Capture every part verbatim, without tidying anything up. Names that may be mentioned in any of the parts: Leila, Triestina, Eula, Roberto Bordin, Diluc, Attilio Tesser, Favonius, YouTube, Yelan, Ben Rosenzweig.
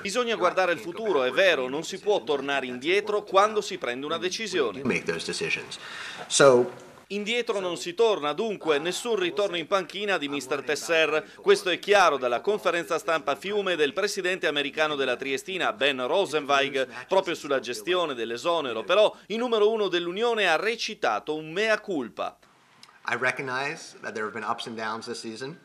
Bisogna guardare il futuro, è vero, non si può tornare indietro quando si prende una decisione. Indietro non si torna, dunque, nessun ritorno in panchina di mister Tesser. Questo è chiaro dalla conferenza stampa a Fiume del presidente americano della Triestina, Ben Rosenzweig, proprio sulla gestione dell'esonero. Però il numero uno dell'Unione ha recitato un mea culpa. I recognize that there have been ups and downs this season.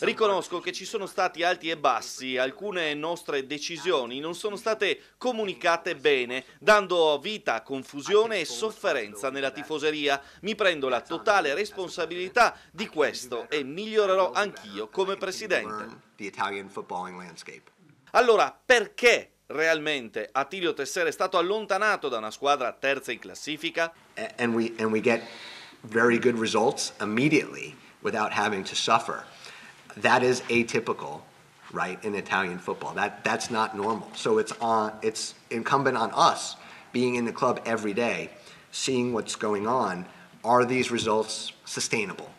Riconosco che ci sono stati alti e bassi, alcune nostre decisioni non sono state comunicate bene, dando vita a confusione e sofferenza nella tifoseria. Mi prendo la totale responsabilità di questo e migliorerò anch'io come presidente. Allora, perché realmente Attilio Tesser è stato allontanato da una squadra terza in classifica? And we, and we get very good results immediately without having to suffer. That is atypical, right, in Italian football. That, that's not normal. So it's, on, it's incumbent on us, being in the club every day, seeing what's going on, are these results sustainable?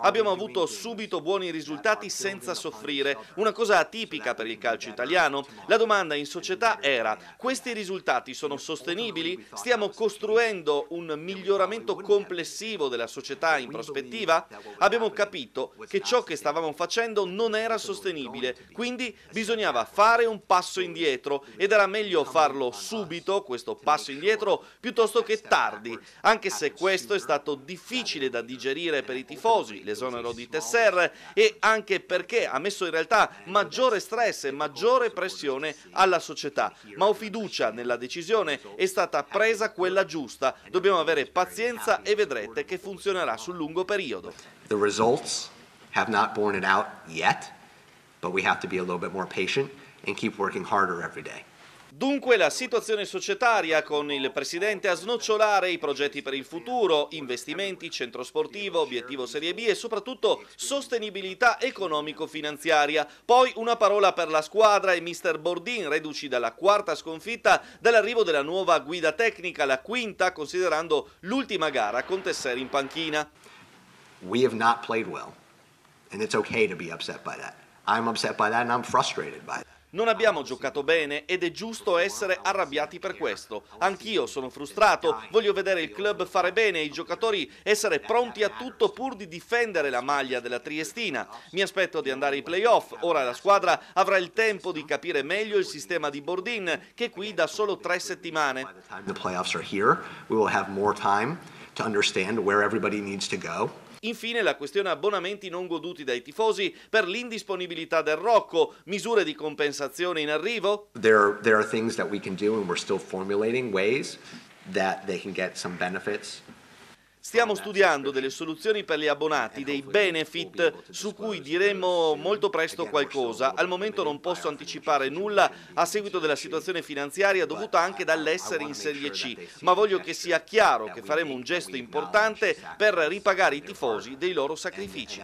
Abbiamo avuto subito buoni risultati senza soffrire, una cosa atipica per il calcio italiano. La domanda in società era: questi risultati sono sostenibili? Stiamo costruendo un miglioramento complessivo della società in prospettiva? Abbiamo capito che ciò che stavamo facendo non era sostenibile, quindi bisognava fare un passo indietro ed era meglio farlo subito, questo passo indietro, piuttosto che tardi, anche se questo è stato difficile da digerire per i tifosi. L'esonero di Tesser, e anche perché ha messo in realtà maggiore stress e maggiore pressione alla società, ma ho fiducia nella decisione, è stata presa quella giusta, dobbiamo avere pazienza e vedrete che funzionerà sul lungo periodo. The results have not borne it out yet, but we have to be a little bit more patient and keep working harder every day. Dunque la situazione societaria, con il presidente a snocciolare i progetti per il futuro, investimenti, centro sportivo, obiettivo Serie B e soprattutto sostenibilità economico-finanziaria. Poi una parola per la squadra e mister Bordin, reduci dalla quarta sconfitta, dall'arrivo della nuova guida tecnica, la quinta considerando l'ultima gara con Tesser in panchina. We have not played well and it's okay to be upset by that. I'm upset by that and I'm frustrated by that. Non abbiamo giocato bene ed è giusto essere arrabbiati per questo. Anch'io sono frustrato, voglio vedere il club fare bene e i giocatori essere pronti a tutto pur di difendere la maglia della Triestina. Mi aspetto di andare ai playoff, ora la squadra avrà il tempo di capire meglio il sistema di Bordin, che è qui da solo tre settimane. Infine la questione abbonamenti non goduti dai tifosi per l'indisponibilità del Rocco, misure di compensazione in arrivo? There there are things that we can do and we're still formulating ways that they can get some benefits. Stiamo studiando delle soluzioni per gli abbonati, dei benefit, su cui diremo molto presto qualcosa. Al momento non posso anticipare nulla a seguito della situazione finanziaria dovuta anche dall'essere in Serie C, ma voglio che sia chiaro che faremo un gesto importante per ripagare i tifosi dei loro sacrifici.